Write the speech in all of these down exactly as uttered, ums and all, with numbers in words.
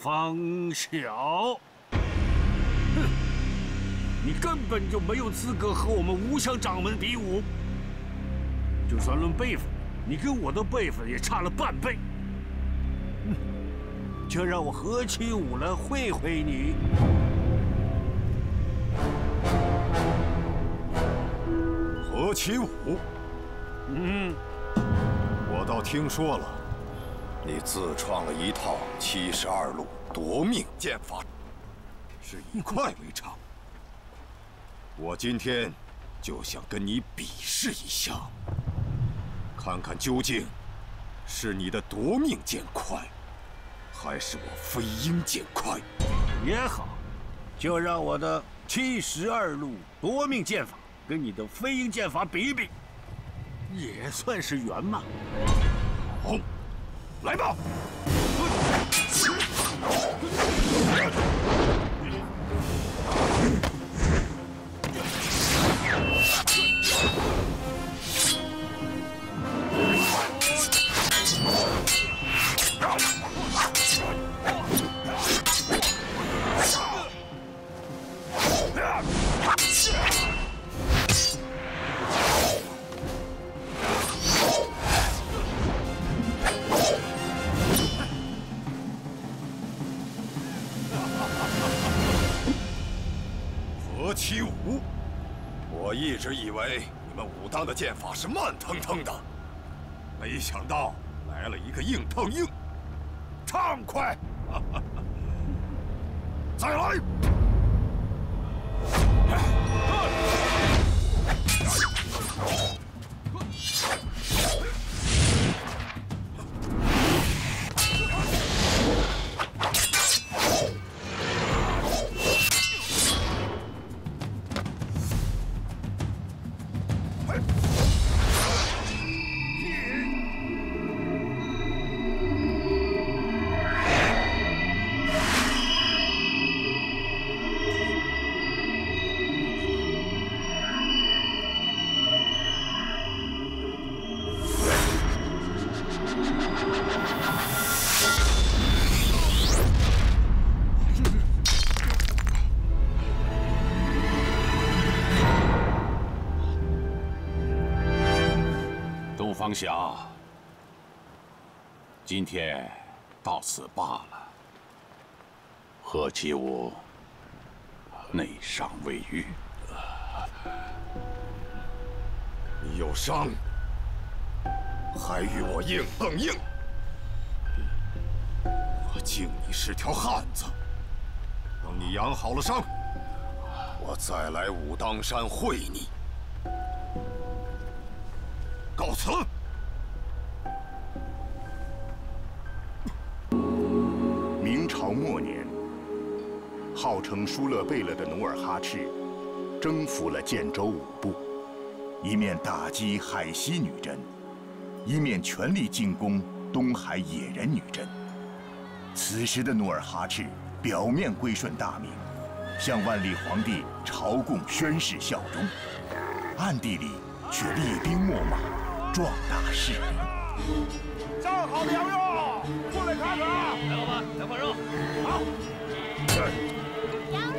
方晓，哼，你根本就没有资格和我们吴乡掌门比武。就算论辈分，你跟我的辈分也差了半辈。哼，这让我何其武来会会你！何其武，嗯，我倒听说了。 你自创了一套七十二路夺命剑法，是以快为长。我今天就想跟你比试一下，看看究竟是你的夺命剑快，还是我飞鹰剑快。也好，就让我的七十二路夺命剑法跟你的飞鹰剑法比一比，也算是圆满。好。 来吧！他的剑法是慢腾腾的，没想到来了一个硬碰硬，畅快！再来！ 方晓，今天到此罢了。何其武，内伤未愈，你有伤，还与我硬碰硬，我敬你是条汉子。等你养好了伤，我再来武当山会你。告辞。 明朝末年，号称疏勒贝勒的努尔哈赤，征服了建州五部，一面打击海西女真，一面全力进攻东海野人女真。此时的努尔哈赤表面归顺大明，向万历皇帝朝贡宣誓效忠，暗地里却厉兵秣马，壮大势力。站好了，羊肉。 过来看看啊！来，老板，来块肉。好。羊肉，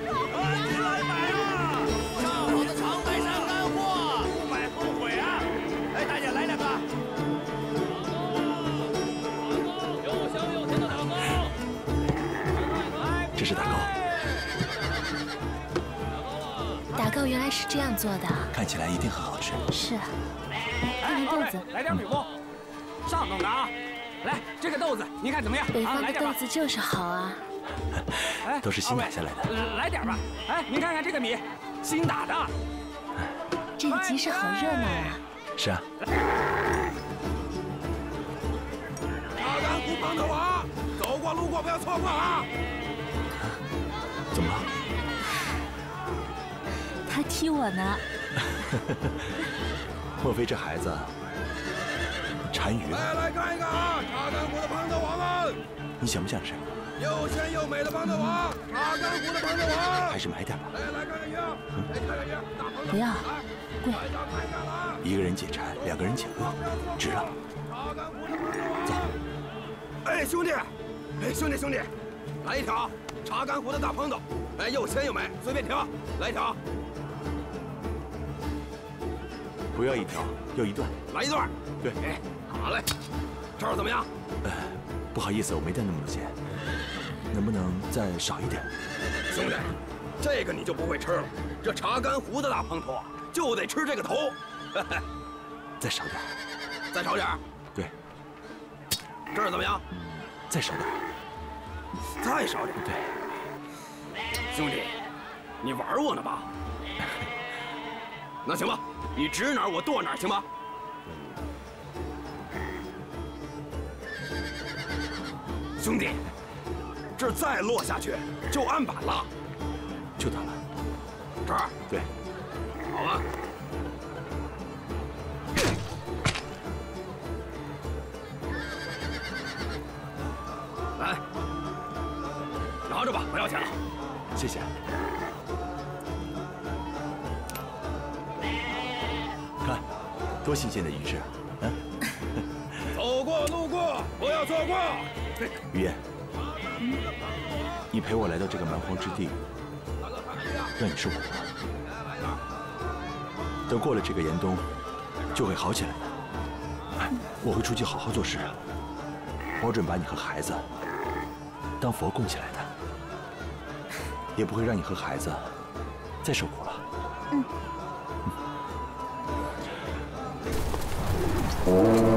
肉骨羊肉。来买嘛！上好的长白山干货，不买后悔啊！哎，大姐来两个。有我香有甜的蛋糕。这是蛋糕。蛋糕原来是这样做的。看起来一定很好吃。是啊。看看豆子。来点米糊。上等的啊！ 来，这个豆子你看怎么样？北方的豆子就是好啊，哎，都是新买下来的。来点吧，哎，您看看这个米，新打的。这个的集市好热闹啊！是啊。大胆古棒的娃，走过路过不要错过啊！怎么了？他踢我呢。莫非这孩子单于？来来看一看啊！查干湖的胖子王们，你想不想吃？又鲜又美的胖子王，查干湖的胖子王，还是买点吧。来来看看鱼，来看看鱼，大胖子。不要，贵。一个人解馋，两个人解饿，值了。查干湖的胖子王，走。哎，兄弟，哎，兄弟兄弟，来一条查干湖的大胖子，哎，又鲜又美，随便挑，来一条。不要一条，要一段。来一段。对，哎。 好嘞，这儿怎么样？呃，不好意思，我没带那么多钱，能不能再少一点？兄弟，这个你就不会吃了。这查干湖的大胖头啊，就得吃这个头。呵呵再少点，再少点。对，这儿怎么样？嗯、再少点，再少点。对，兄弟，你玩我呢吧？那行吧，你指哪儿我剁哪儿，行吧？ 兄弟，这再落下去就案板了，就它了。这儿对，好了。来，拿着吧，不要钱了。谢谢。看，多新鲜的鱼翅啊！嗯。走过路过，不要错过。 于燕，你陪我来到这个蛮荒之地，让你受苦了。等过了这个严冬，就会好起来的。我会出去好好做事，保准把你和孩子当佛供起来的，也不会让你和孩子再受苦了。嗯。嗯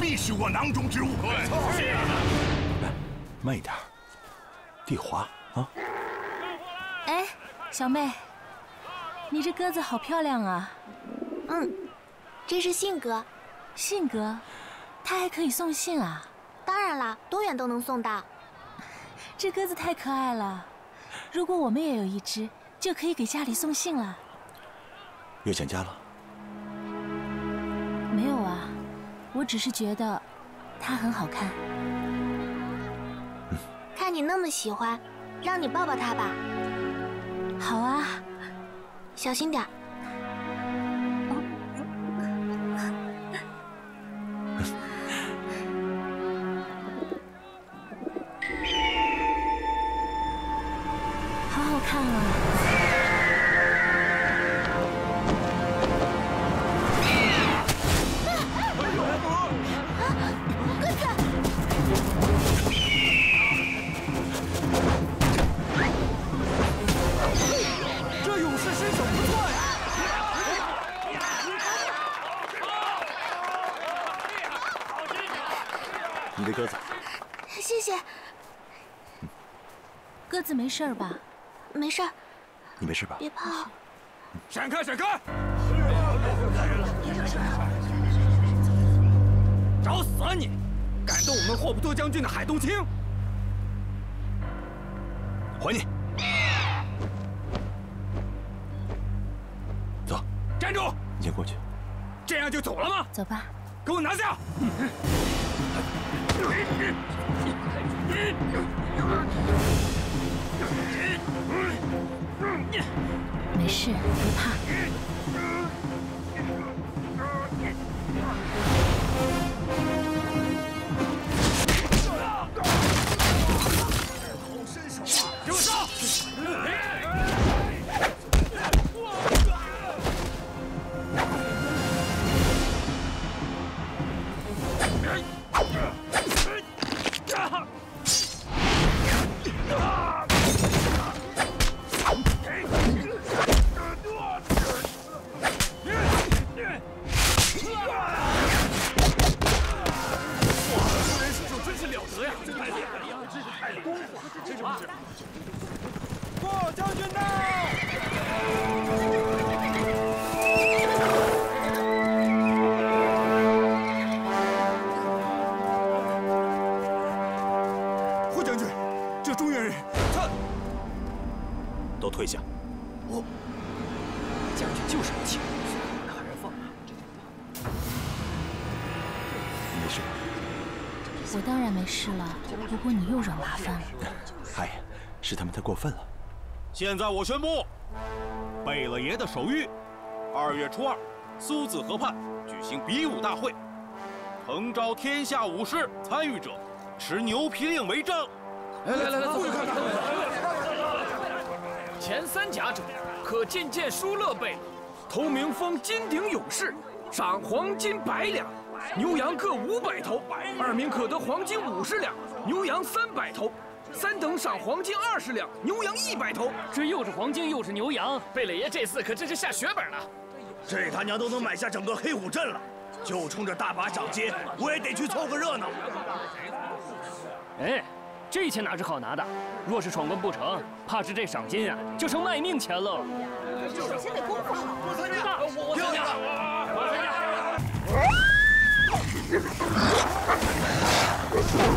必是我囊中之物。对，来，慢一点，地滑啊！哎，小妹，你这鸽子好漂亮啊！嗯，这是信鸽。信鸽，它还可以送信啊？当然啦，多远都能送到。这鸽子太可爱了，如果我们也有一只，就可以给家里送信了。又想家了？没有啊。 我只是觉得，它很好看。看你那么喜欢，让你抱抱它吧。好啊，小心点儿。好好看啊！ 鸽子，谢谢。鸽子没事吧？没事。你没事吧？别怕。闪开！闪开！看人了！别惹事啊！找死啊你！敢动我们霍普托将军的海东青，还你！走，站住！你先过去。这样就走了吗？走吧，给我拿下！没事，别怕。 过分了！现在我宣布，贝勒爷的手谕，二月初二，苏子河畔举行比武大会，诚招天下武士参与者，持牛皮令为证。来来来来，过去看看。前三甲者可进见疏勒贝勒，头名封金鼎勇士，赏黄金百两，牛羊各五百头；二名可得黄金五十两，牛羊三百头。 三等赏黄金二十两，牛羊一百头。这又是黄金又是牛羊，贝勒爷这次可真是下血本了。这他娘都能买下整个黑虎镇了，就冲着大把赏金，我也得去凑个热闹。哎，这钱哪是好拿的？若是闯关不成，怕是这赏金啊就成卖命钱喽。首先得功夫好，我参加，我参加，我参加。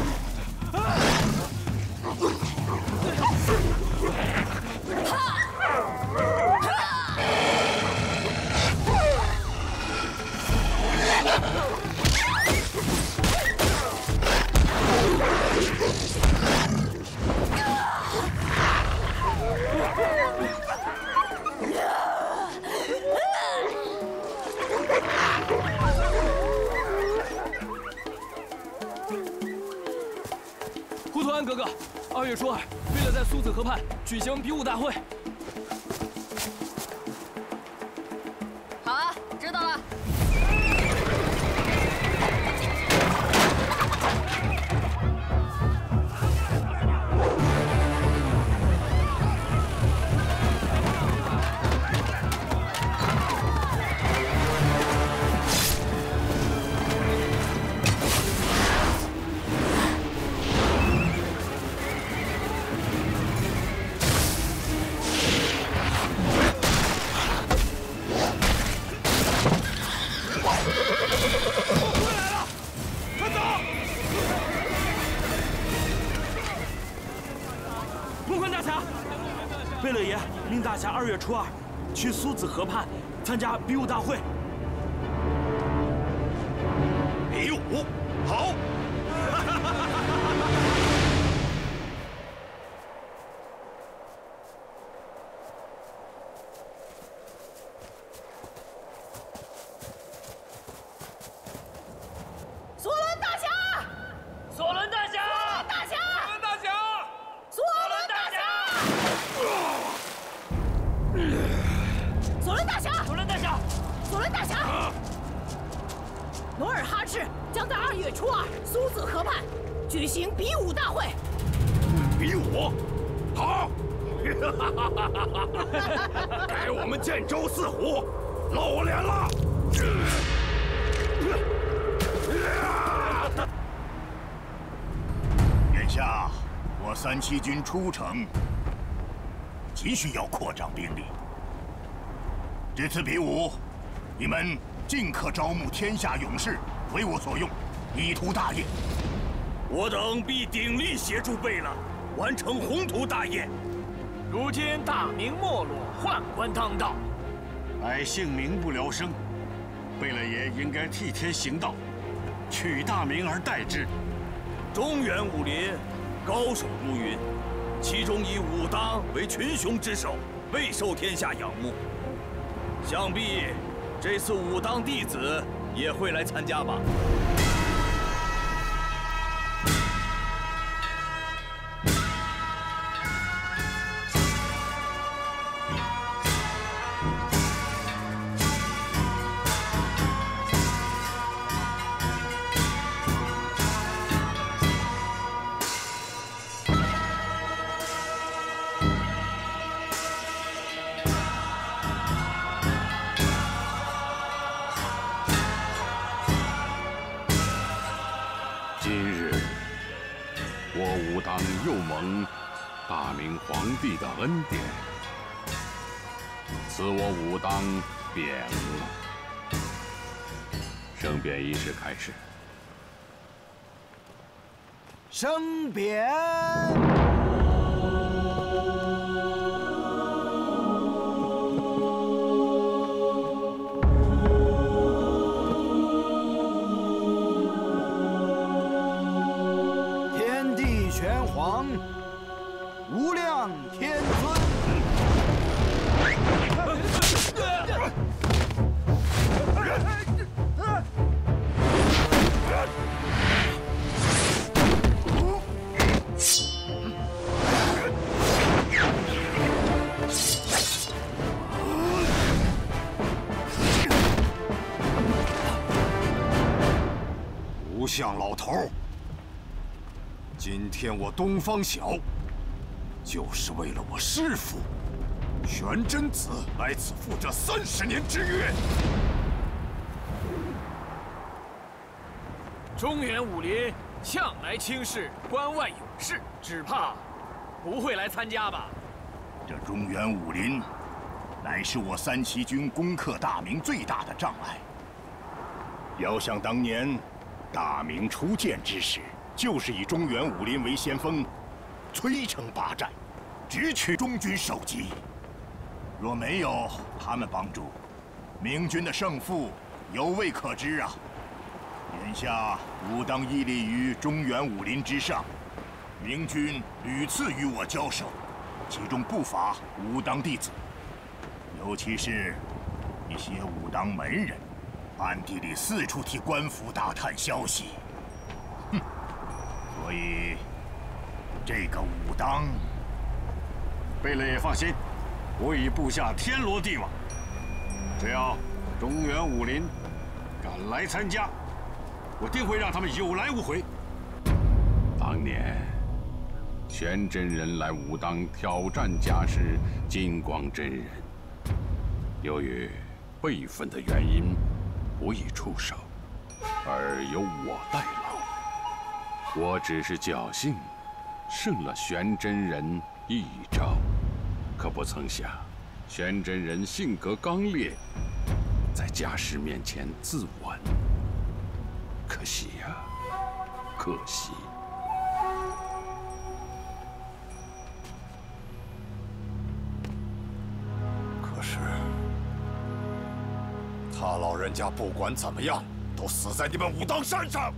胡图安哥哥。 二月初二，为了在苏子河畔举行比武大会。好啊，知道了。二月初二，去苏子河畔参加比武大会。比武，好！索伦大侠！索伦大侠！索伦大侠！索伦大侠！ 索伦大侠！索伦大侠！索伦大侠！努尔哈赤将在二月初二苏子河畔举行比武大会。比武，好！给我们建州四虎露脸了！眼下，我三七军出城。 急需要扩张兵力。这次比武，你们尽可招募天下勇士为我所用，以图大业。我等必鼎力协助贝勒，完成宏图大业。如今大明没落，宦官当道，百姓民不聊生，贝勒爷应该替天行道，取大明而代之。中原武林高手如云，其中以武当为群雄之首，备受天下仰慕。想必这次武当弟子也会来参加吧？ 恩典，此我武当贬了。升贬仪式开始。升贬。天地玄黄，无量天。 不像老头，今天我东方晓，就是为了我师父玄真子来此赴这三十年之约。中原武林向来轻视关外勇士，只怕不会来参加吧？这中原武林，乃是我三旗军攻克大明最大的障碍。遥想当年。 大明初建之时，就是以中原武林为先锋，摧城拔寨，直取中军首级。若没有他们帮助，明军的胜负犹未可知啊！眼下吾当屹立于中原武林之上，明军屡次与我交手，其中不乏武当弟子，尤其是一些武当门人。 暗地里四处替官府打探消息，哼，所以这个武当，贝勒也放心，我已布下天罗地网，只要中原武林敢来参加，我定会让他们有来无回。当年玄真人来武当挑战家师金光真人，由于辈分的原因。 无以出手，而由我代劳。我只是侥幸胜了玄真人一招，可不曾想，玄真人性格刚烈，在家师面前自刎。可惜呀、啊，可惜。可是。 他老人家不管怎么样，都死在你们武当山上。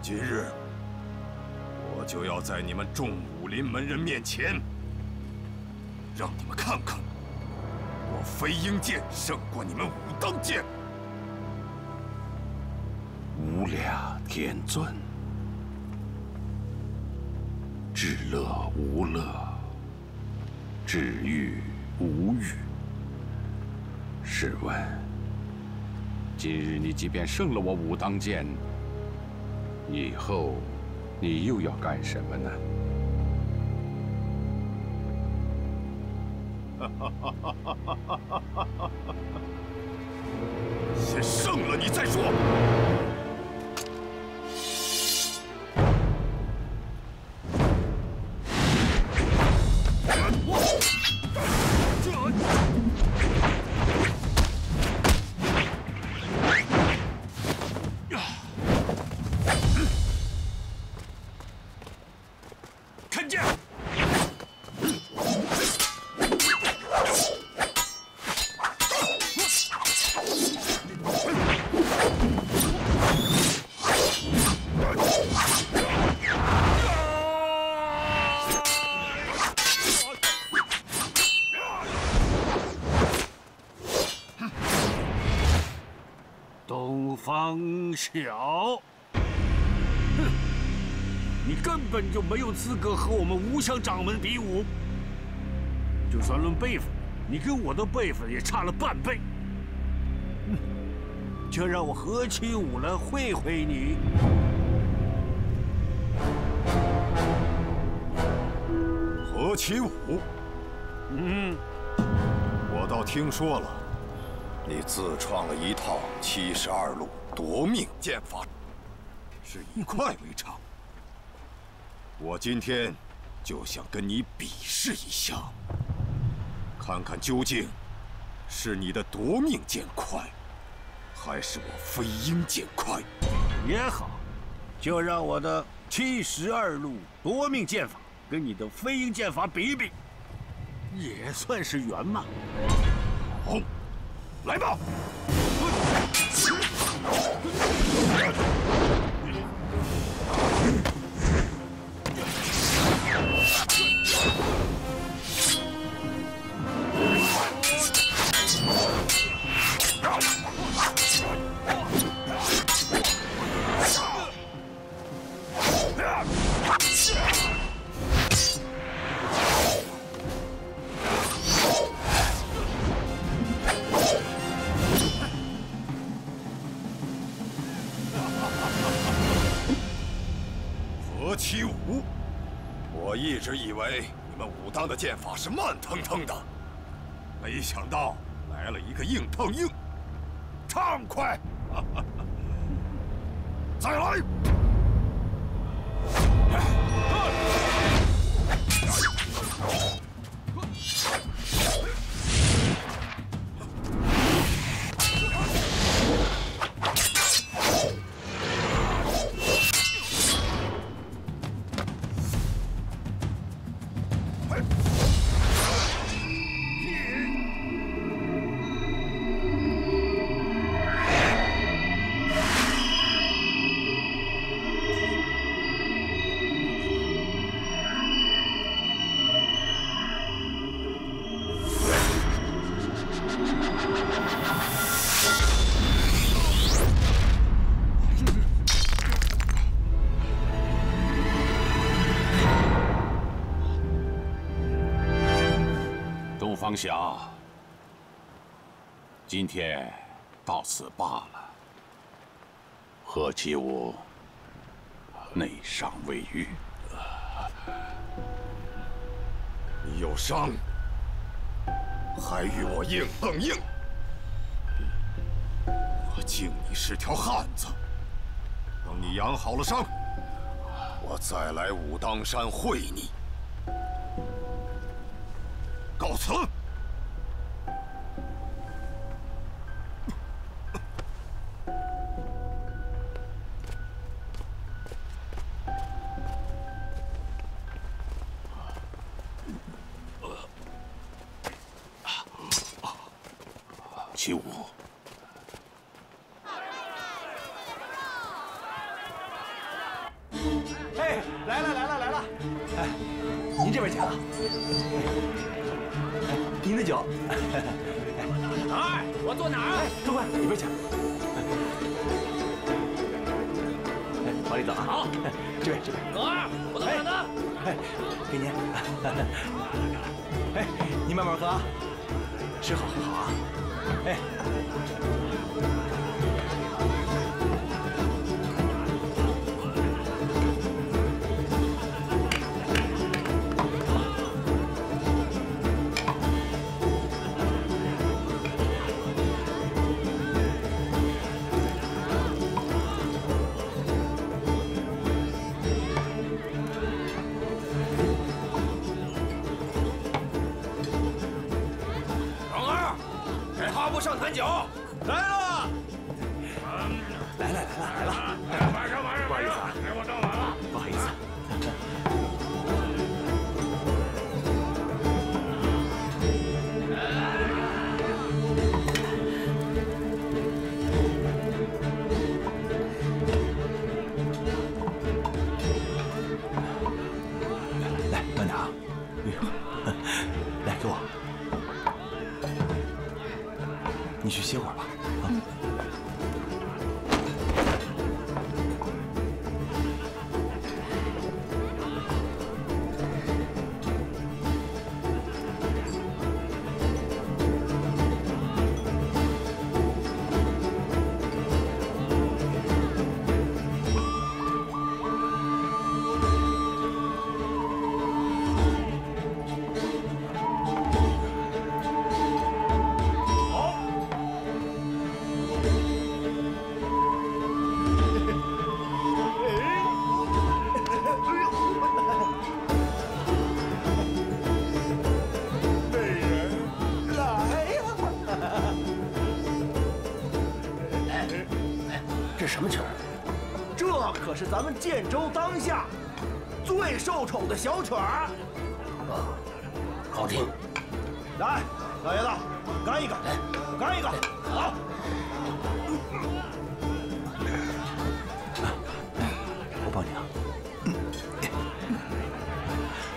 今日，我就要在你们众武林门人面前，让你们看看，我飞鹰剑胜过你们武当剑。无量天尊，至乐无乐，至欲无欲。 试问，今日你即便胜了我武当剑，以后你又要干什么呢？先胜了你再说。Hmm. 张晓。哼，你根本就没有资格和我们吴乡掌门比武。就算论辈分，你跟我的辈分也差了半倍。哼，这让我何其武来会会你！ 何其武，嗯，我倒听说了，你自创了一套七十二路夺命剑法，是以快为长。我今天就想跟你比试一下，看看究竟是你的夺命剑快，还是我飞鹰剑快。也好，就让我的七十二路夺命剑法。 跟你的飞鹰剑法比一比，也算是圆满。好，来吧！他的剑法是慢腾腾的，没想到来了一个硬碰硬，畅快！再来！ 张晓，今天到此罢了。何其武内伤未愈，你有伤，还与我硬碰硬，我敬你是条汉子。等你养好了伤，我再来武当山会你。告辞。 你去歇会儿吧，啊！什么曲儿？这可是咱们建州当下最受宠的小曲儿。啊，好听。来，老爷子，干一个，干一个，好。 我帮你啊！小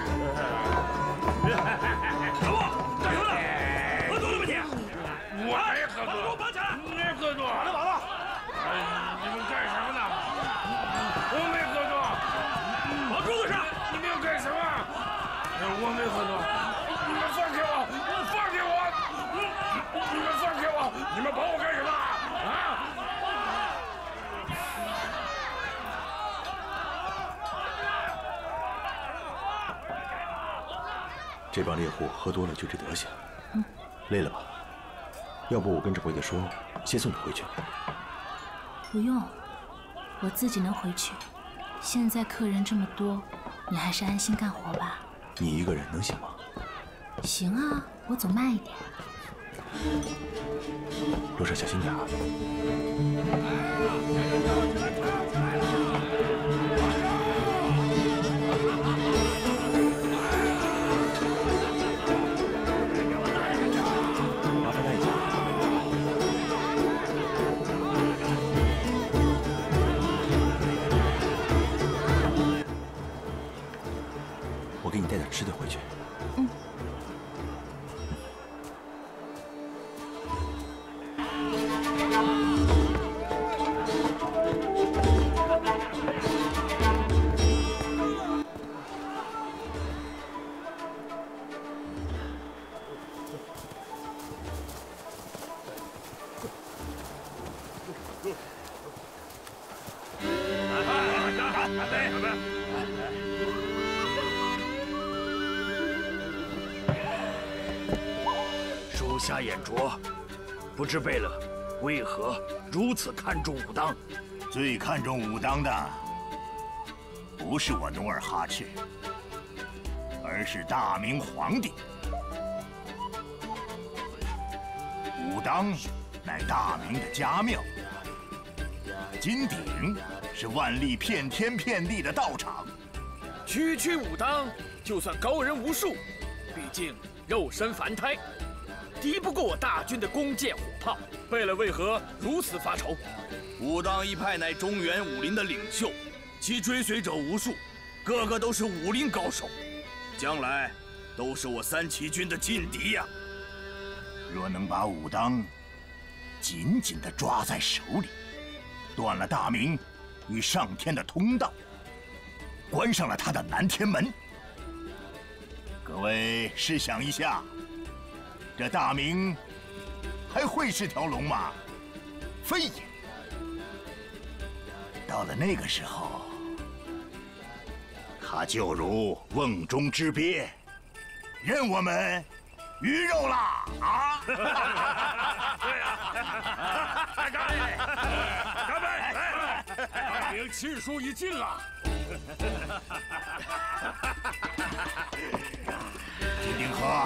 布，干什么呢？我走了，别你！我还喝多，把我绑起来！你喝多，绑着绑着。 你们干什么呢？我没喝多，往桌子上！你们要干什么？我没喝多，你们放开我！放开我！你们放开我！你们绑我干什么？啊！这帮猎户喝多了就这德行，累了吧？要不我跟掌柜的说，先送你回去。 不用，我自己能回去。现在客人这么多，你还是安心干活吧。你一个人能行吗？行啊，我走慢一点。路上小心点啊！麻烦带一下。 给你带点吃的回去。嗯。干杯！干杯！ 属下眼拙，不知贝勒为何如此看重武当？最看重武当的，不是我努尔哈赤，而是大明皇帝。武当乃大明的家庙，金鼎是万历骗天骗地的道场。区区武当，就算高人无数，毕竟肉身凡胎。 敌不过我大军的弓箭火炮，贝勒为何如此发愁？武当一派乃中原武林的领袖，其追随者无数，个个都是武林高手，将来都是我三旗军的劲敌呀、啊！若能把武当紧紧地抓在手里，断了大明与上天的通道，关上了他的南天门，各位试想一下。 这大明还会是条龙吗？非也。到了那个时候，他就如瓮中之鳖，任我们鱼肉啦！啊！对呀，干杯！干杯！来，大明亲疏已尽了。金鼎河。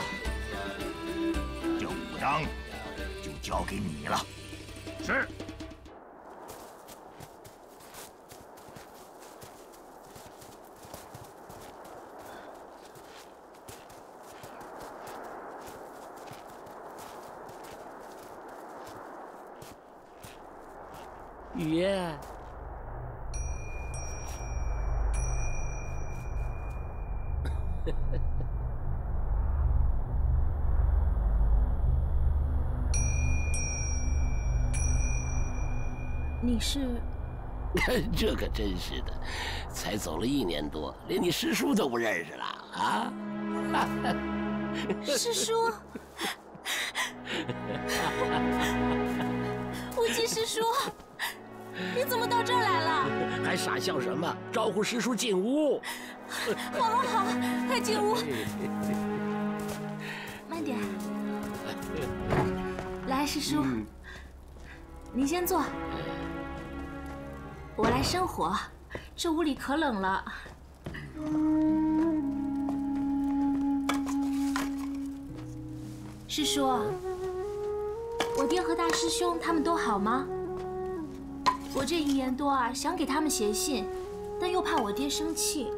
武当就交给你了。是。雨夜。 你是？这可真是的，才走了一年多，连你师叔都不认识了啊！师叔，无忌师叔，你怎么到这儿来了？还傻笑什么？招呼师叔进屋。好，好，好，快进屋。慢点。来，师叔。嗯您先坐，我来生火。这屋里可冷了。师叔，我爹和大师兄他们都好吗？我这一年多啊，想给他们写信，但又怕我爹生气。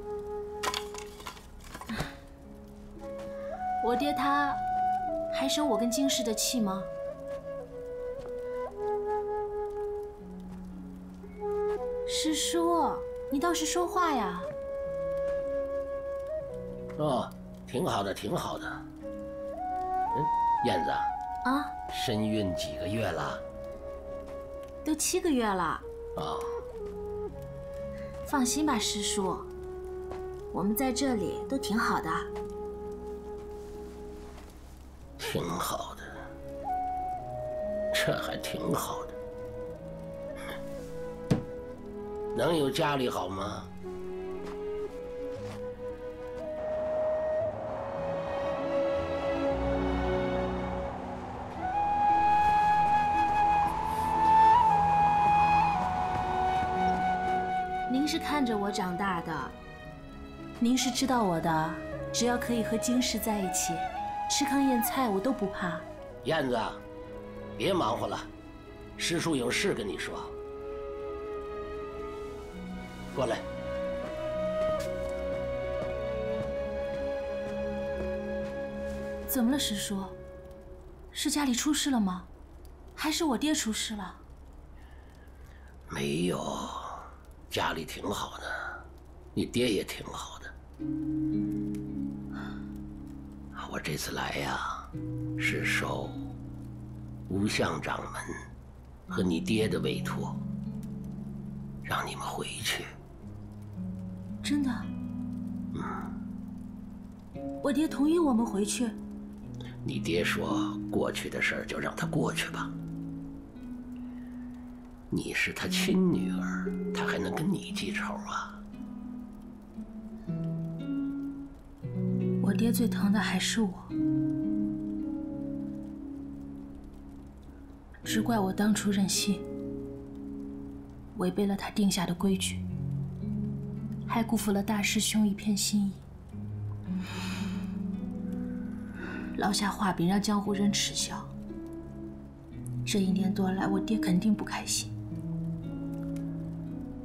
我爹他还生我跟金氏的气吗？ 师叔，你倒是说话呀！哦，挺好的，挺好的。嗯，燕子啊，身孕几个月了？都七个月了。哦，放心吧，师叔，我们在这里都挺好的。挺好的，这还挺好的。 能有家里好吗？您是看着我长大的，您是知道我的。只要可以和金氏在一起，吃糠咽菜我都不怕。燕子，别忙活了，师叔有事跟你说。 过来，怎么了，师叔？是家里出事了吗？还是我爹出事了？没有，家里挺好的，你爹也挺好的。我这次来呀，是受吴相掌门和你爹的委托，让你们回去。 真的？嗯，我爹同意我们回去。你爹说过去的事儿就让他过去吧。你是他亲女儿，他还能跟你记仇啊？我爹最疼的还是我，只怪我当初任性，违背了他定下的规矩。 还辜负了大师兄一片心意，落下画饼让江湖人耻笑。这一年多来，我爹肯定不开心。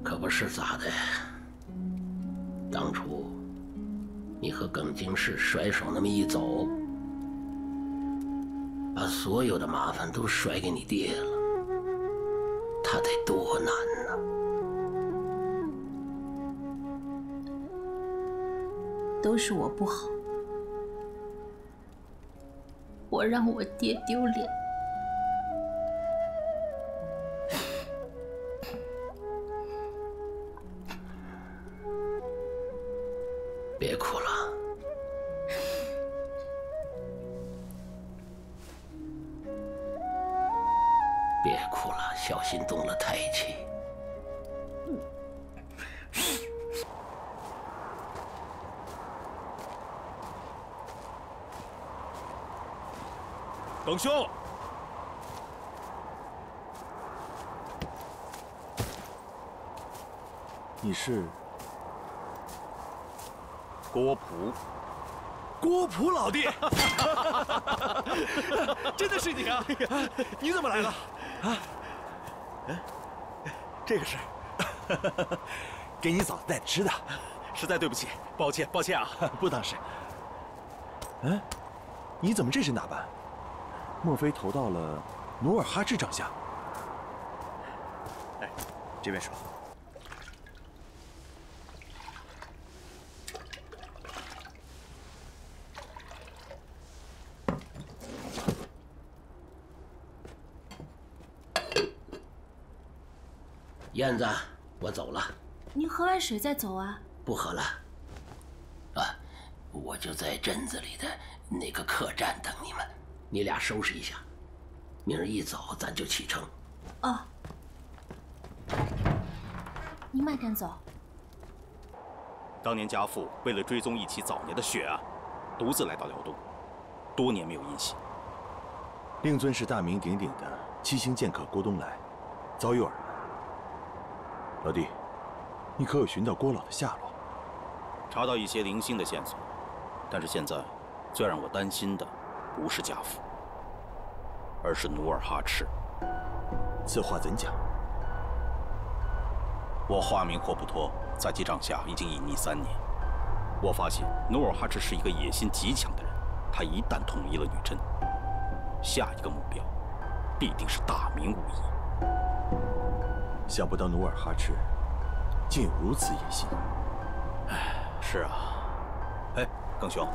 可不是咋的，当初你和耿京世甩手那么一走，把所有的麻烦都甩给你爹了，他得多难呐！ 都是我不好，我让我爹丢脸。别哭了，别哭了，小心动了胎气。 耿兄，你是郭璞？郭璞老弟，真的是你啊！你怎么来了？啊？这个是给你嫂子带的吃的，实在对不起，抱歉，抱歉啊！不当是。嗯，你怎么这身打扮？ 莫非投到了努尔哈赤帐下？哎，这边说。燕子，我走了。您喝完水再走啊？不喝了。啊，我就在镇子里的那个客栈等你们。 你俩收拾一下，明儿一早咱就启程。哦，你慢点走。当年家父为了追踪一起早年的血案，独自来到辽东，多年没有音信。令尊是大名鼎鼎的七星剑客郭东来，遭遇耳闻。老弟，你可有寻到郭老的下落？查到一些零星的线索，但是现在最让我担心的不是贾府，而是努尔哈赤。此话怎讲？我化名霍普托，在记帐下已经隐匿三年。我发现努尔哈赤是一个野心极强的人，他一旦统一了女真，下一个目标必定是大明无疑。 想不到努尔哈赤竟有如此野心。哎，是啊。哎，耿兄，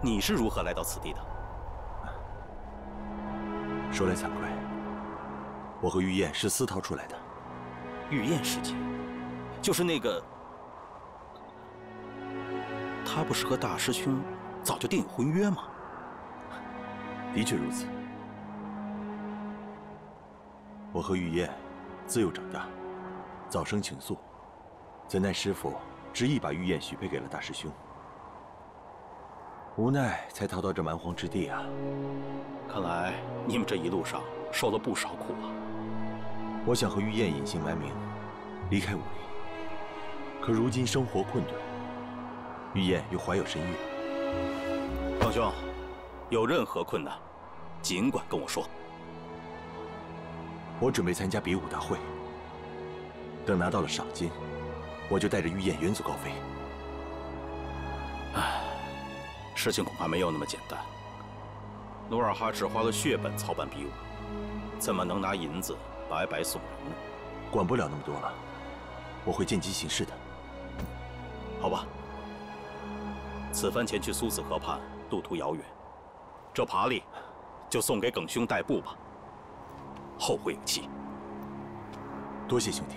你是如何来到此地的？说来惭愧，我和玉燕是私逃出来的。玉燕师姐，就是那个……她不是和大师兄早就订有婚约吗？的确如此。我和玉燕。 自幼长大，早生情愫，怎奈师父执意把玉燕许配给了大师兄，无奈才逃到这蛮荒之地啊！看来你们这一路上受了不少苦啊！我想和玉燕隐姓埋名，离开武林，可如今生活困顿，玉燕又怀有身孕。耿兄，有任何困难，尽管跟我说。 我准备参加比武大会，等拿到了赏金，我就带着玉燕远走高飞。唉，事情恐怕没有那么简单。努尔哈赤花了血本操办比武，怎么能拿银子白白送人呢？管不了那么多了，我会见机行事的。好吧。此番前去苏子河畔，路途遥远，这耙詬就送给耿兄代步吧。 后会有期，多谢兄弟。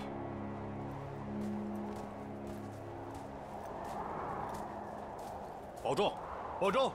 保重，保重。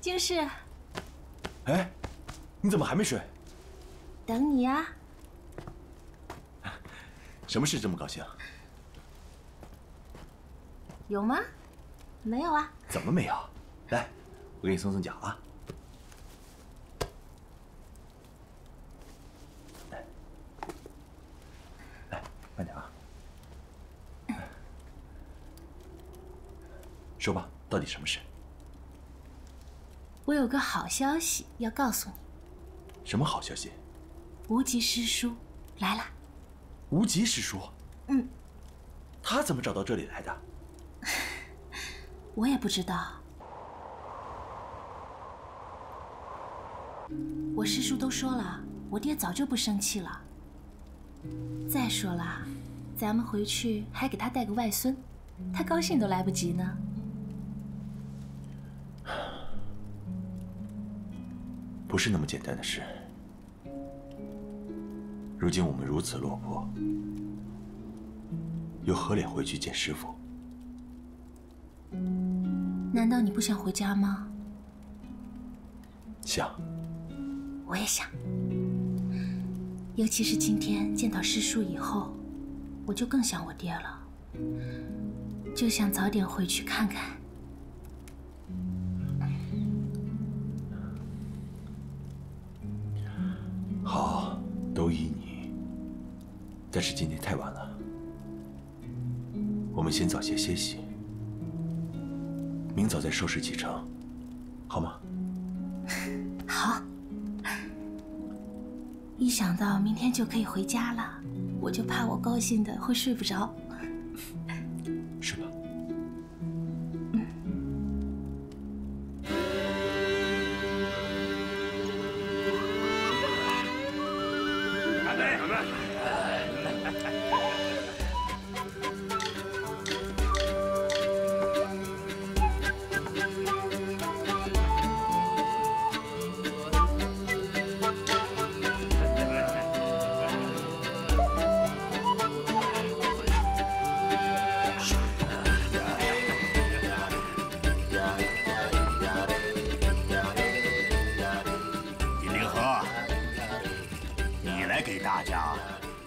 京师，哎，你怎么还没睡？等你啊。什么事这么高兴？有吗？没有啊。怎么没有？来，我给你松松脚啊。来，来，慢点啊。说吧，到底什么事？ 我有个好消息要告诉你。什么好消息？无极师叔来了。无极师叔？嗯。他怎么找到这里来的？我也不知道。我师叔都说了，我爹早就不生气了。再说了，咱们回去还给他带个外孙，他高兴都来不及呢。 不是那么简单的事。如今我们如此落魄，又何脸回去见师父？难道你不想回家吗？想。我也想。尤其是今天见到师叔以后，我就更想我爹了，就想早点回去看看。 好，都依你。但是今天太晚了，我们先早些歇息，明早再收拾启程，好吗？好。一想到明天就可以回家了，我就怕我高兴的会睡不着。睡吧。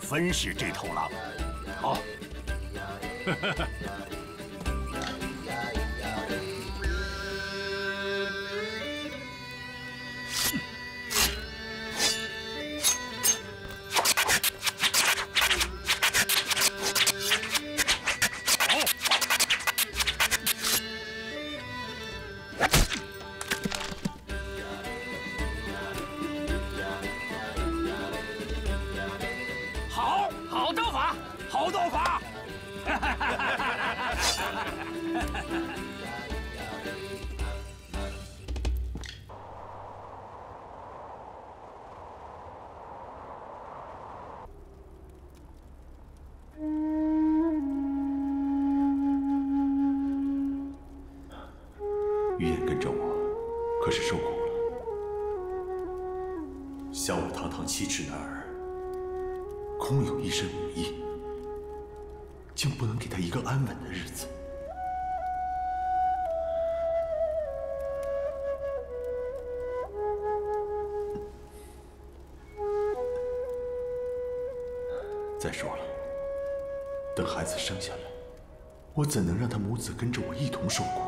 分析这头狼，好。再说了，等孩子生下来，我怎能让他母子跟着我一同受苦？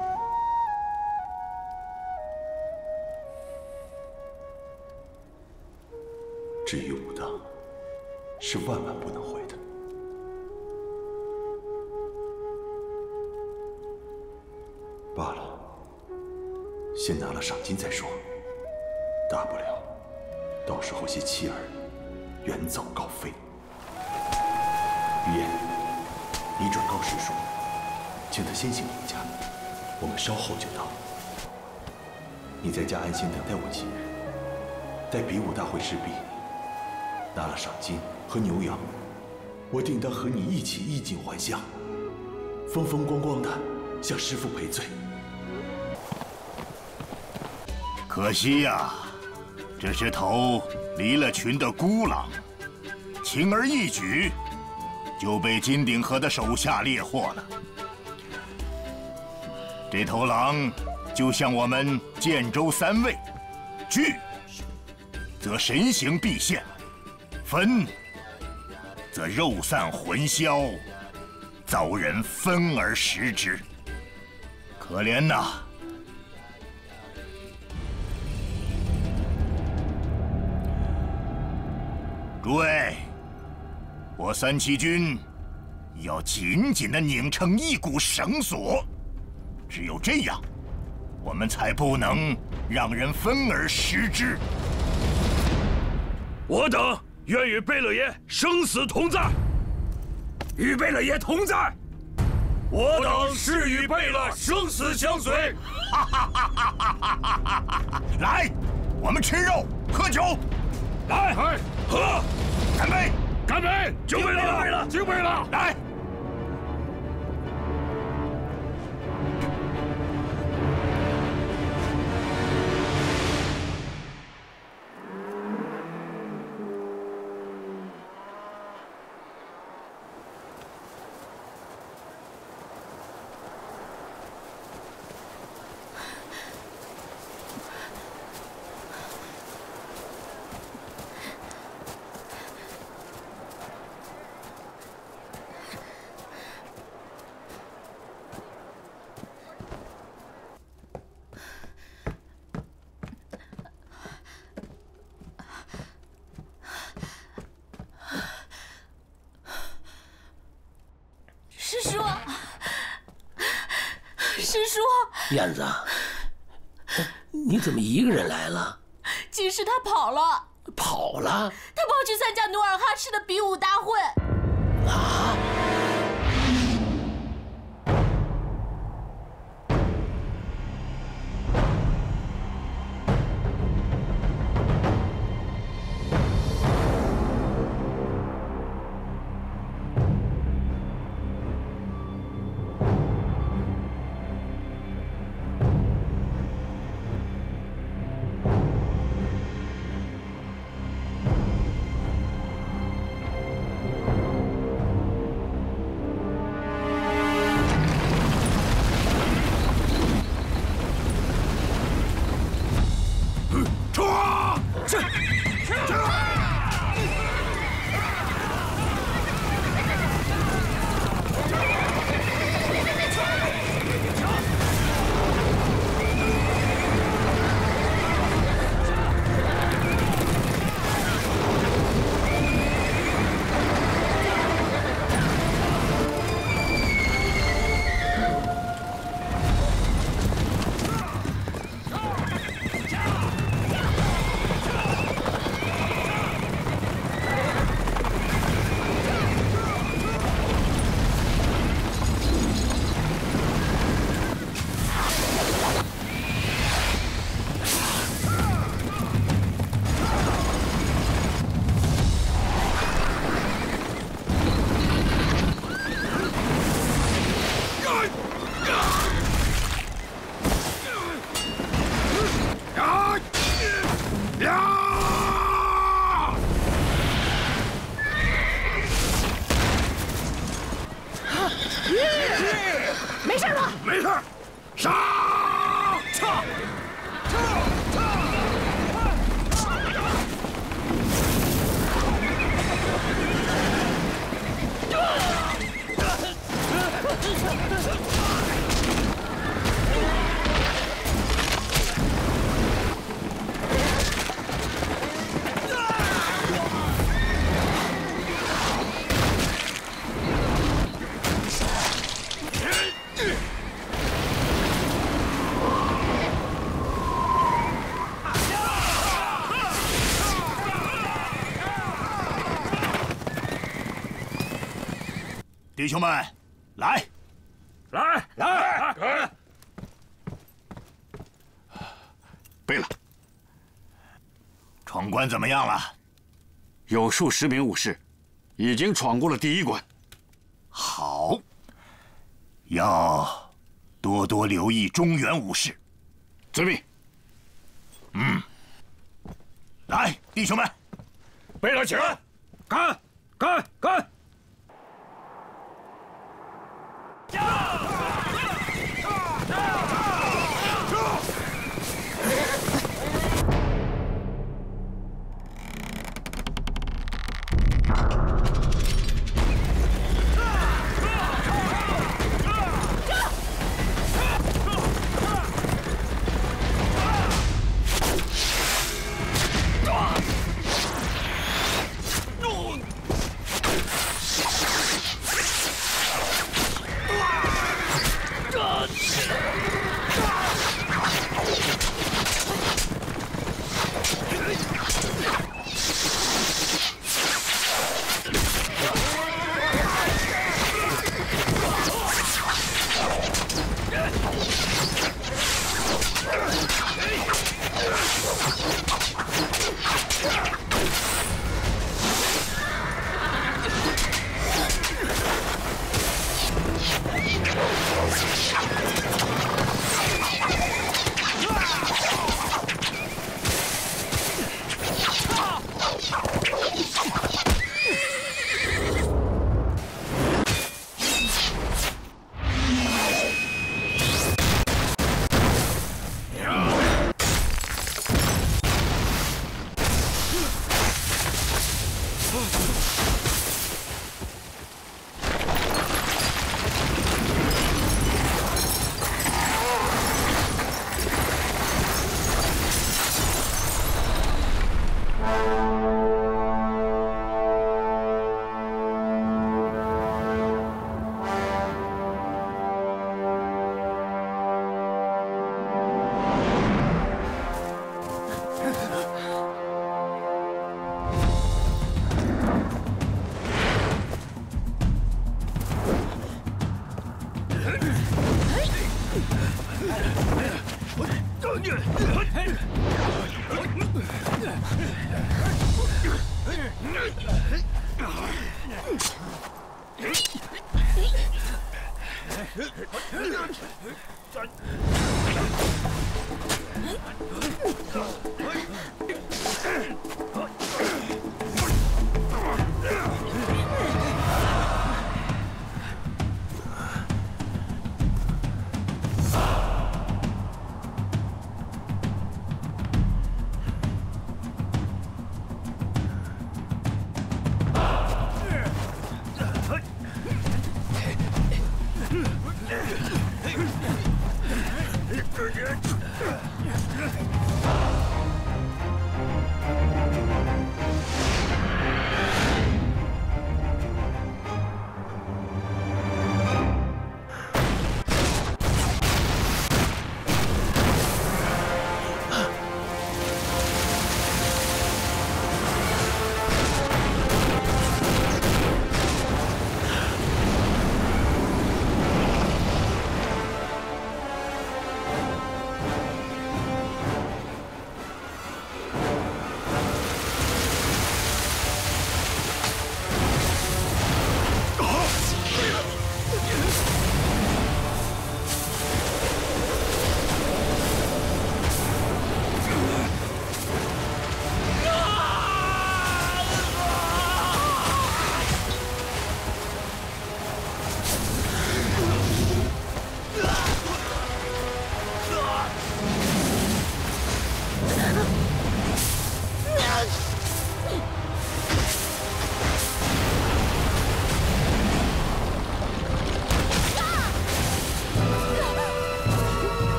至于武当，是万万不能回的。罢了，先拿了赏金再说，大不了到时候携妻儿远走高飞。 雨燕，你转告师叔，请他先行回家，我们稍后就到。你在家安心等待我几日，待比武大会事毕，拿了赏金和牛羊，我定当和你一起衣锦还乡，风风光光的向师父赔罪。可惜呀、啊，这是头离了群的孤狼，轻而易举。 就被金鼎和的手下猎获了。这头狼就像我们建州三卫，聚则神形毕现，分则肉散魂消，遭人分而食之。可怜呐！诸位。 我三七军要紧紧地拧成一股绳索，只有这样，我们才不能让人分而食之。我等愿与贝勒爷生死同在，与贝勒爷同在。我等誓与贝勒生死相随。哈哈哈哈哈哈！来，我们吃肉喝酒，来喝，干杯！ 干杯！敬杯了！敬杯了！来，燕子，你怎么一个人来了？其实他跑了，跑了，他跑去参加努尔哈赤的比武大会。啊！没事吧？没事。杀！撤！撤！撤！弟兄们，来，来，来，来！背了。闯关怎么样了？有数十名武士，已经闯过了第一关。好，要多多留意中原武士。遵命。嗯。来，弟兄们，背了起来，干，干，干！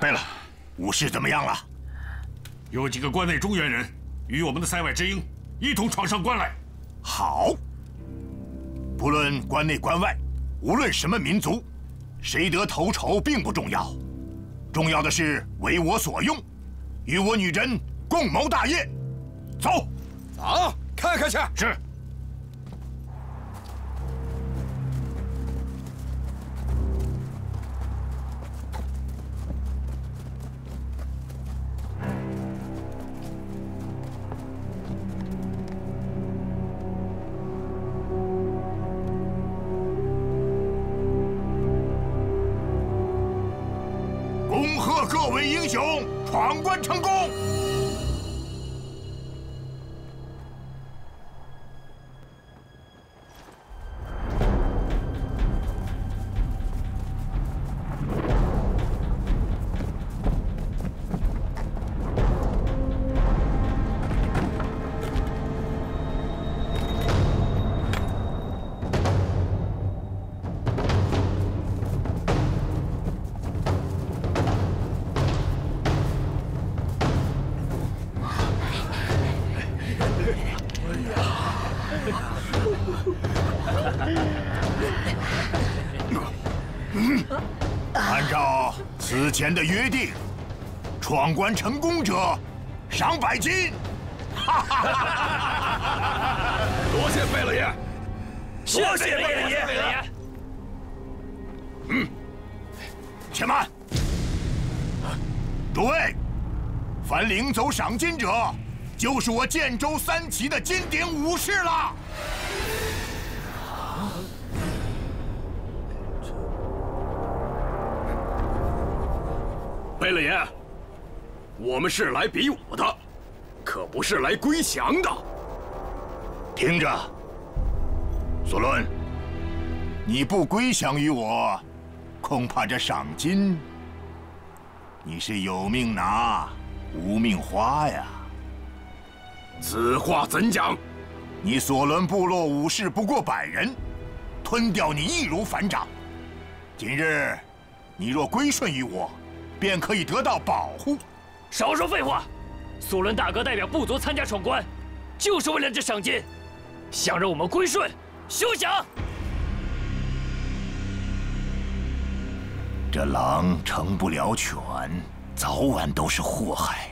贝勒，武士怎么样了？有几个关内中原人与我们的塞外之鹰一同闯上关来。好，不论关内关外，无论什么民族，谁得头筹并不重要，重要的是为我所用，与我女真共谋大业。走，走，看看去。是。 闯关成功！按照此前的约定，闯关成功者赏百金。多谢贝勒爷，多谢贝勒爷。嗯，且慢，诸位，凡领走赏金者，就是我建州三旗的金鼎武士了。 贝勒爷，我们是来比武的，可不是来归降的。听着，索伦，你不归降于我，恐怕这赏金你是有命拿，无命花呀。此话怎讲？你索伦部落武士不过百人，吞掉你易如反掌。今日你若归顺于我， 便可以得到保护。少说废话，索伦大哥代表部族参加闯关，就是为了这赏金，想让我们归顺，休想！这狼成不了犬，早晚都是祸害。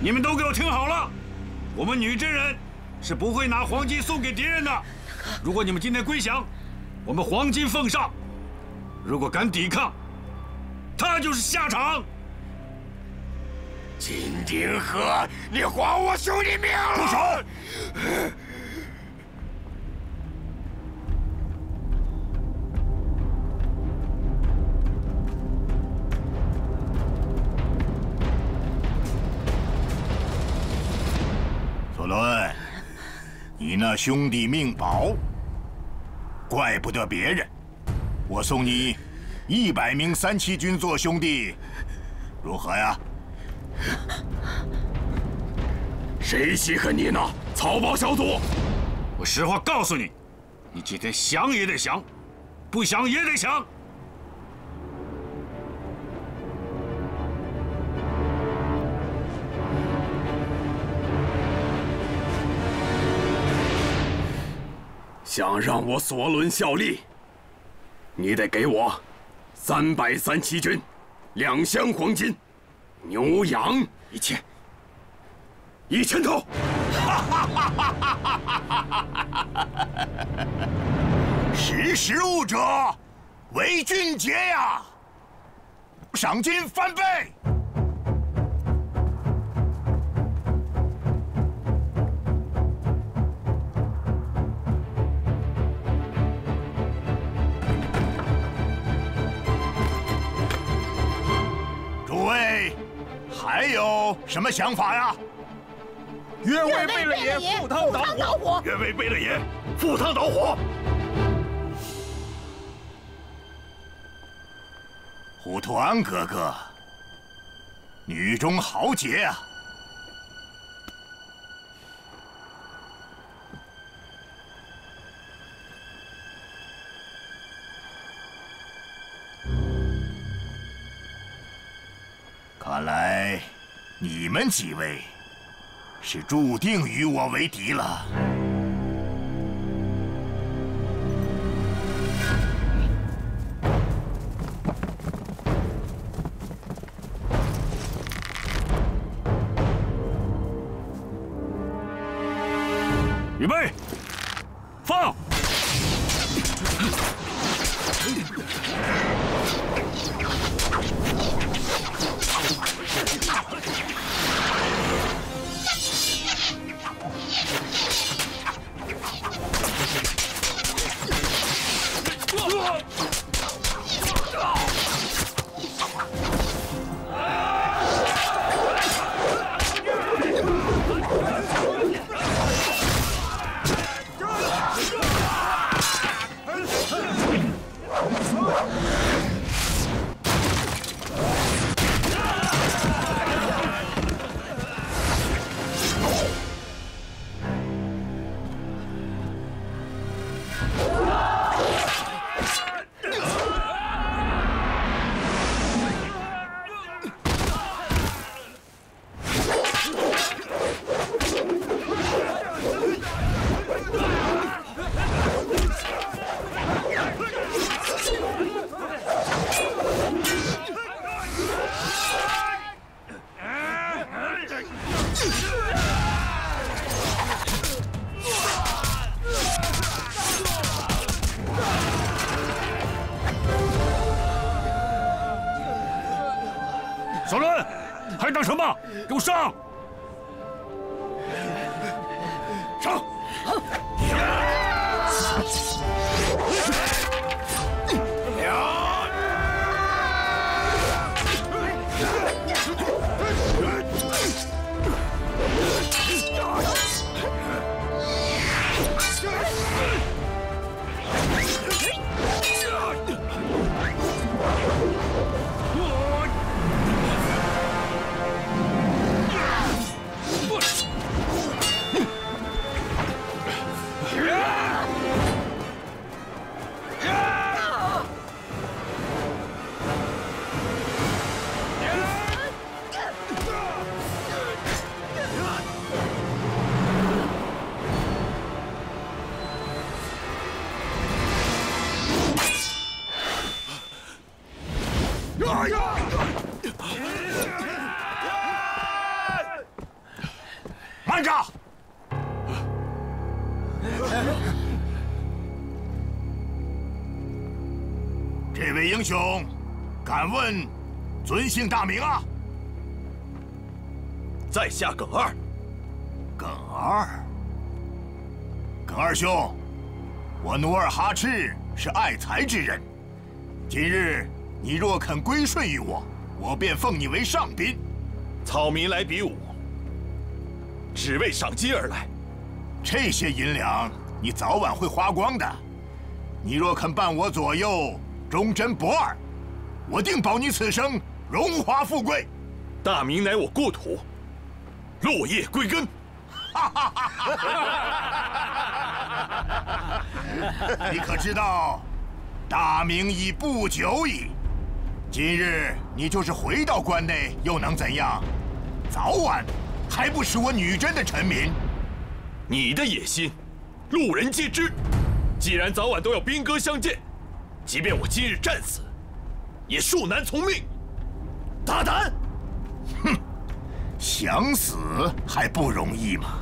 你们都给我听好了，我们女真人是不会拿黄金送给敌人的。大哥，如果你们今天归降，我们黄金奉上；如果敢抵抗，他就是下场。金鼎河，你还我兄弟命！住手！ 伦，你那兄弟命薄，怪不得别人。我送你一百名三七军做兄弟，如何呀？谁稀罕你呢？草包小卒！我实话告诉你，你今天降也得降，不降也得降。 想让我索伦效力，你得给我三百三七军，两箱黄金，牛羊一千，一千头。识时务者为俊杰呀！赏金翻倍。 还有什么想法呀？越位贝勒爷赴汤蹈火！越位贝勒爷赴汤蹈火！虎头安格格，女中豪杰啊！看来，你们几位是注定与我为敌了。预备，放！ 上！上！Yeah! 这位英雄，敢问尊姓大名啊？在下耿二。耿二，耿二兄，我努尔哈赤是爱才之人，今日你若肯归顺于我，我便奉你为上宾。草民来比武，只为赏金而来。这些银两，你早晚会花光的。 你若肯伴我左右，忠贞不二，我定保你此生荣华富贵。大明乃我故土，落叶归根。你可知道，大明已不久矣。今日你就是回到关内，又能怎样？早晚还不使我女真的臣民。你的野心，路人皆知。 既然早晚都要兵戈相见，即便我今日战死，也恕难从命。大胆！哼，想死还不容易吗？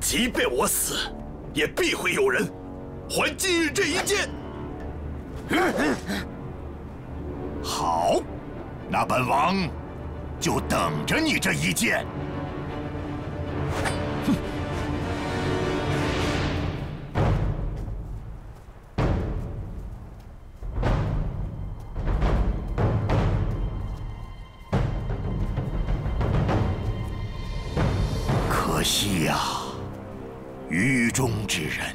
即便我死，也必会有人还今日这一剑。好，那本王就等着你这一剑。 惜呀，愚忠之人。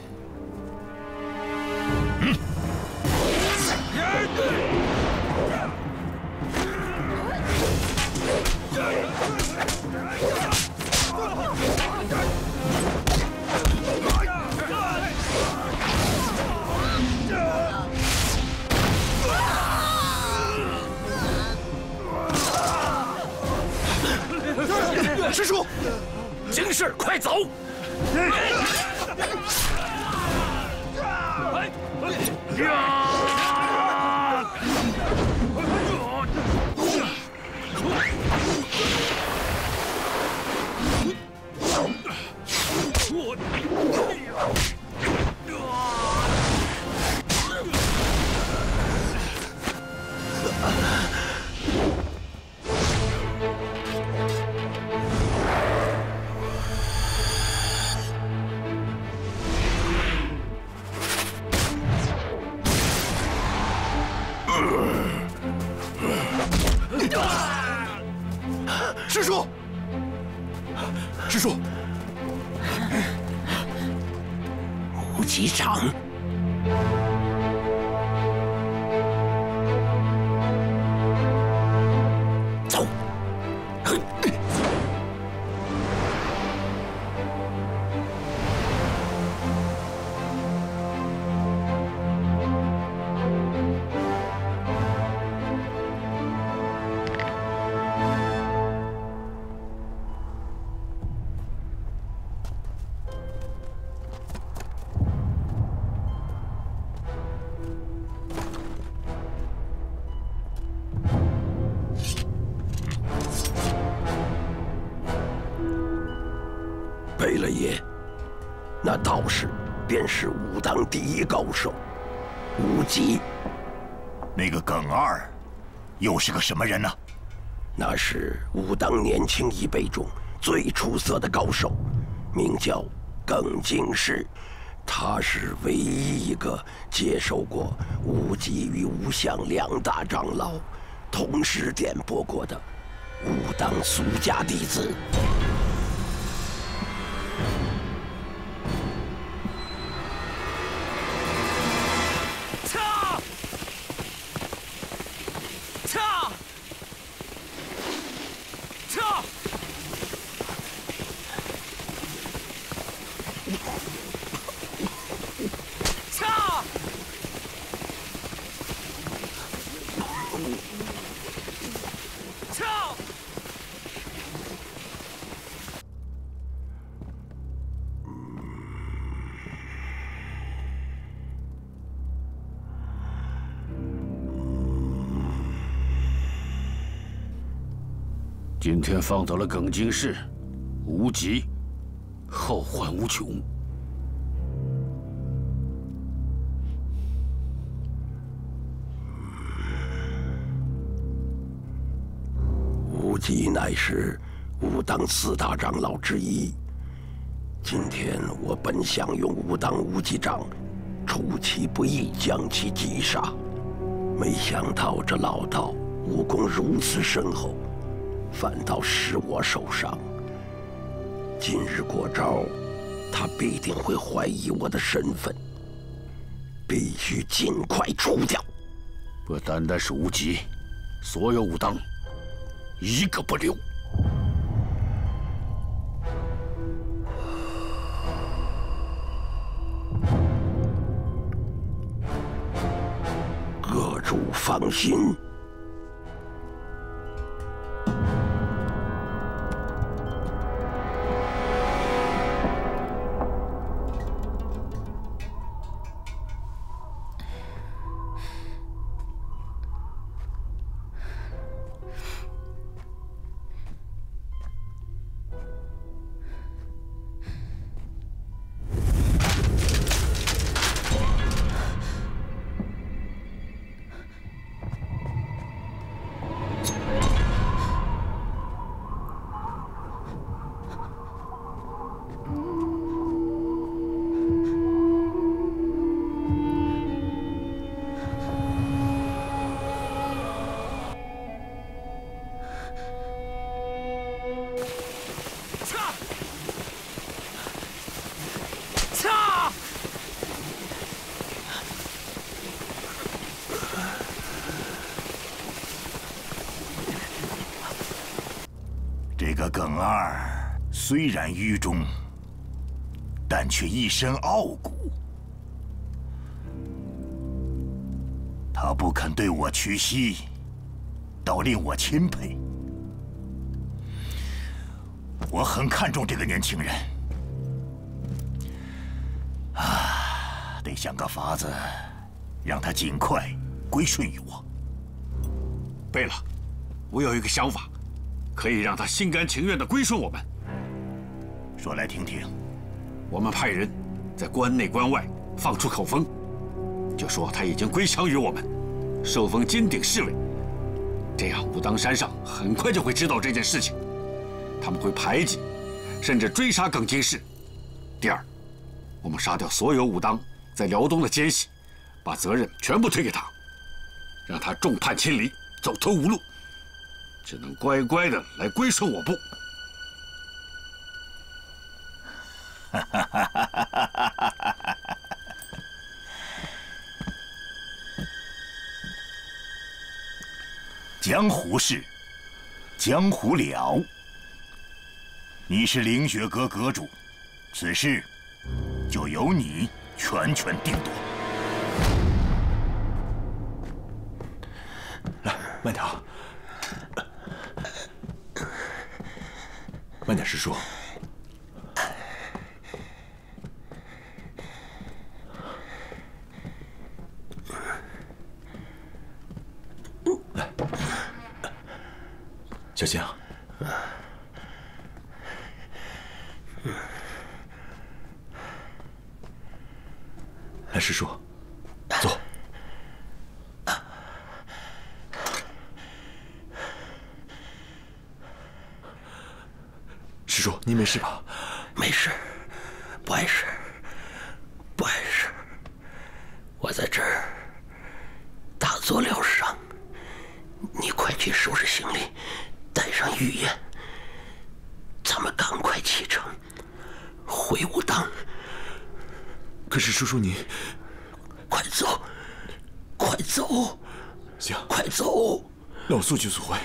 嗯。师叔。 行事快走！师叔，师叔，胡吉长，走。贝勒爷，那道士便是武当第一高手，无极。那个耿二，又是个什么人呢？那是武当年轻一辈中最出色的高手，名叫耿京师。他是唯一一个接受过无极与无相两大长老同时点拨过的武当俗家弟子。 今天放走了耿京市，无极，后患无穷。济乃是武当四大长老之一。今天我本想用武当无极掌出其不意，将其击杀，没想到这老道武功如此深厚，反倒使我受伤。今日过招，他必定会怀疑我的身份，必须尽快除掉。不单单是无极，所有武当，一个不留。 主放心，耿二虽然愚忠，但却一身傲骨。他不肯对我屈膝，倒令我钦佩。我很看重这个年轻人，啊，得想个法子，让他尽快归顺于我。对了，我有一个想法。 可以让他心甘情愿地归顺我们。说来听听，我们派人在关内关外放出口风，就说他已经归降于我们，受封金顶侍卫。这样，武当山上很快就会知道这件事情，他们会排挤，甚至追杀耿京氏。第二，我们杀掉所有武当在辽东的奸细，把责任全部推给他，让他众叛亲离，走投无路。 只能乖乖的来归顺我部。江湖事，江湖了。你是灵雪阁阁主，此事就由你全权定夺。来，慢点啊。 慢点，师叔。来，小心啊！来，师叔，坐。 师叔，您没事吧？没事，不碍事，不碍事。我在这儿打坐疗伤，你快去收拾行李，带上玉燕，咱们赶快启程回武当。可是叔叔您，快走，快走，行，快走，那我速去速回。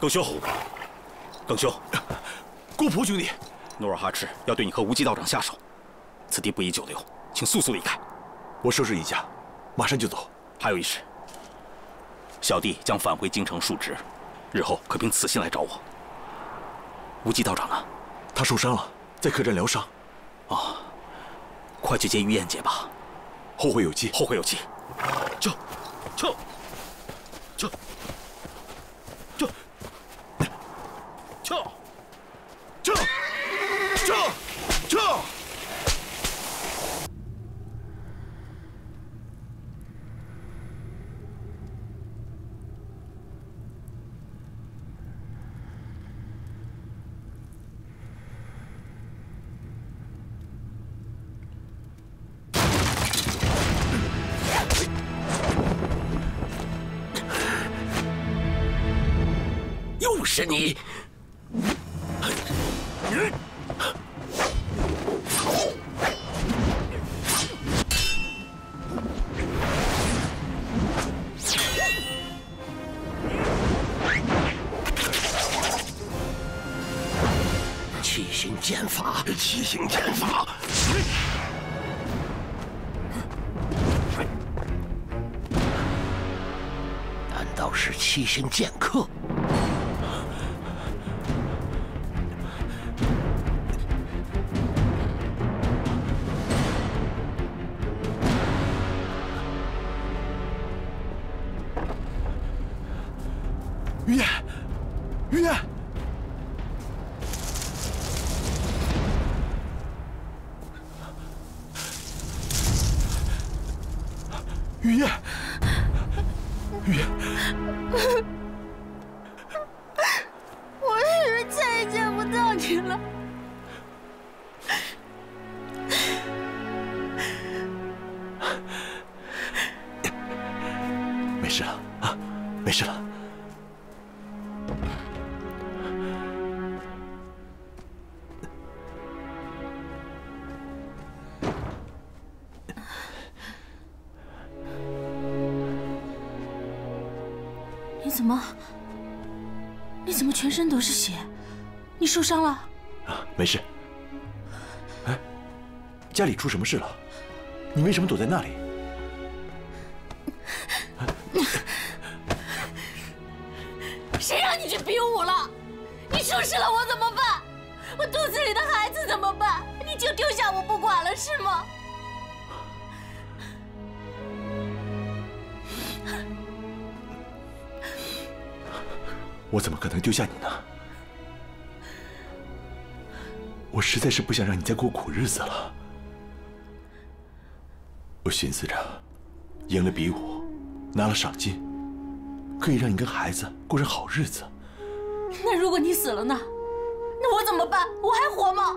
耿兄，耿兄，郭璞兄弟，努尔哈赤要对你和无极道长下手，此地不宜久留，请速速离开。我收拾一下，马上就走。还有一事，小弟将返回京城述职，日后可凭此信来找我。无极道长呢？他受伤了，在客栈疗伤。啊，快去接于燕姐吧。后会有期，后会有期。撤，撤，撤，撤，撤，撤，撤，撤。 是你。 怎么？你怎么全身都是血？你受伤了？啊，没事。哎，家里出什么事了？你为什么躲在那里？谁让你去比武了？你出事了，我怎么办？我肚子里的孩子怎么办？你就丢下我不管了是吗？ 我怎么可能丢下你呢？我实在是不想让你再过苦日子了。我寻思着，赢了比武，拿了赏金，可以让你跟孩子过上好日子。那如果你死了呢？那我怎么办？我还活吗？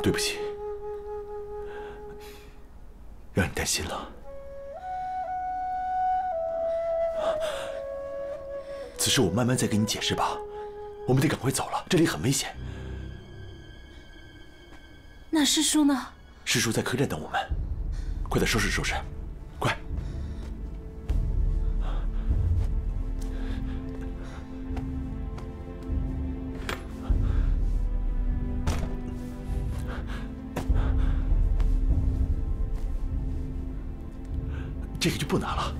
对不起，让你担心了。 此事我慢慢再跟你解释吧，我们得赶快走了，这里很危险。那师叔呢？师叔在客栈等我们，快点收拾收拾，快！这个就不拿了，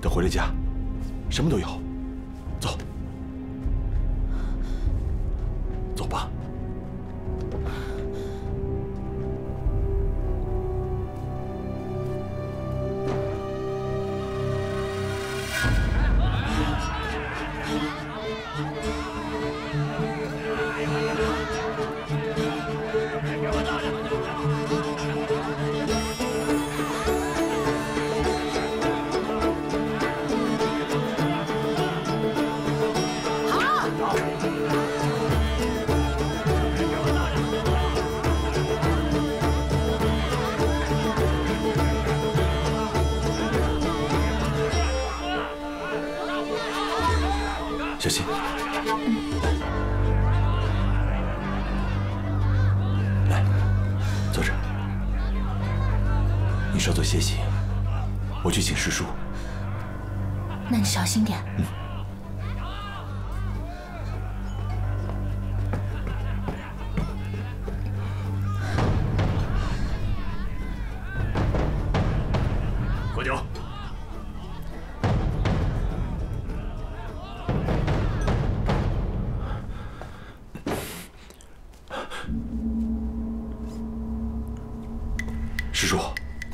等回了家，什么都有。 走，走吧。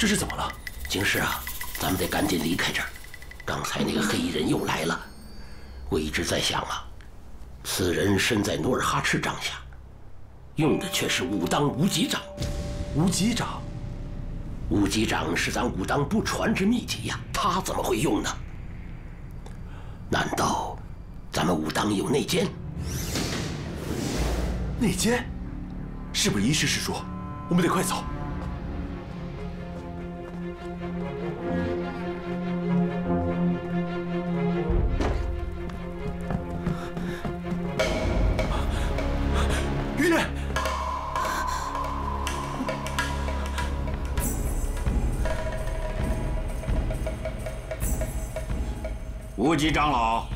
这是怎么了？京师啊，咱们得赶紧离开这儿。刚才那个黑衣人又来了，我一直在想啊，此人身在努尔哈赤帐下，用的却是武当无极掌。无极掌，无极掌是咱武当不传之秘籍呀，他怎么会用呢？难道咱们武当有内奸？内奸？ 是不是一事是说？我们得快走。愚人，无极长老，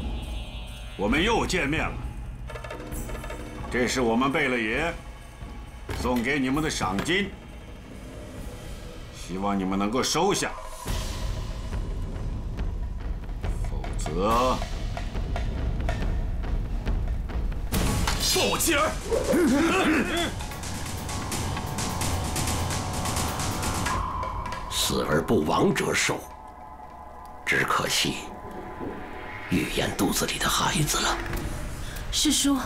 我们又见面了。这是我们贝勒爷 送给你们的赏金，希望你们能够收下，否则放我妻儿！死而不亡者受，只可惜预言肚子里的孩子了。师叔，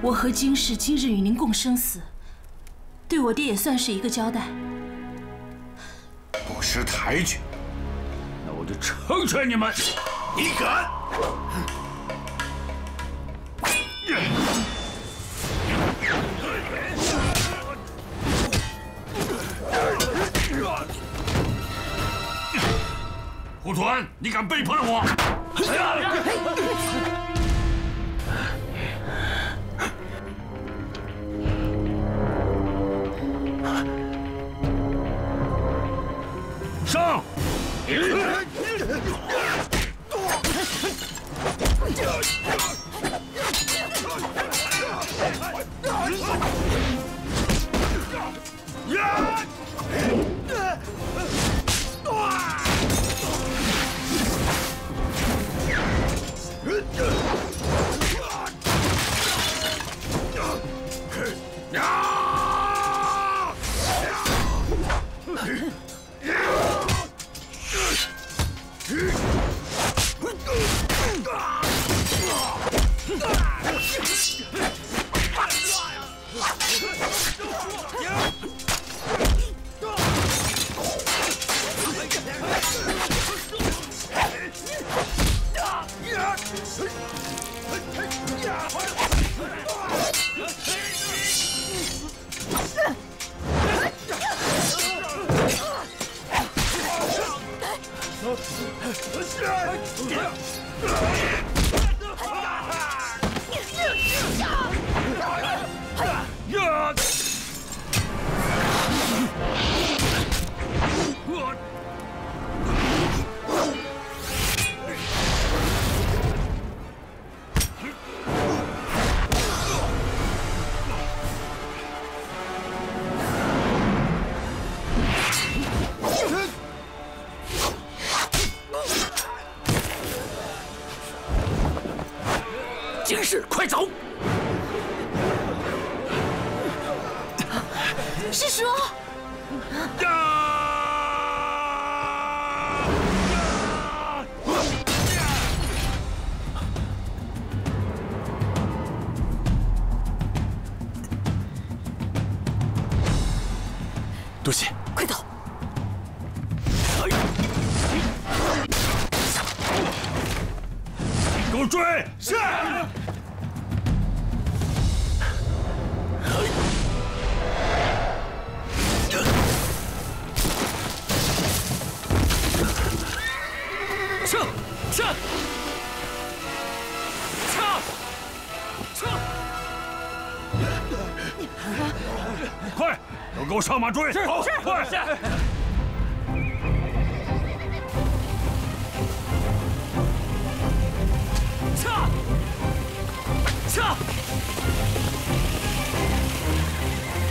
我和金氏今日与您共生死， 对我爹也算是一个交代。不识抬举，那我就成全你们！你敢！胡团，你敢背叛我！啊 上！多谢，快走！给我追！是。撤！撤！撤！撤！快！ 都给我上马追！是，快！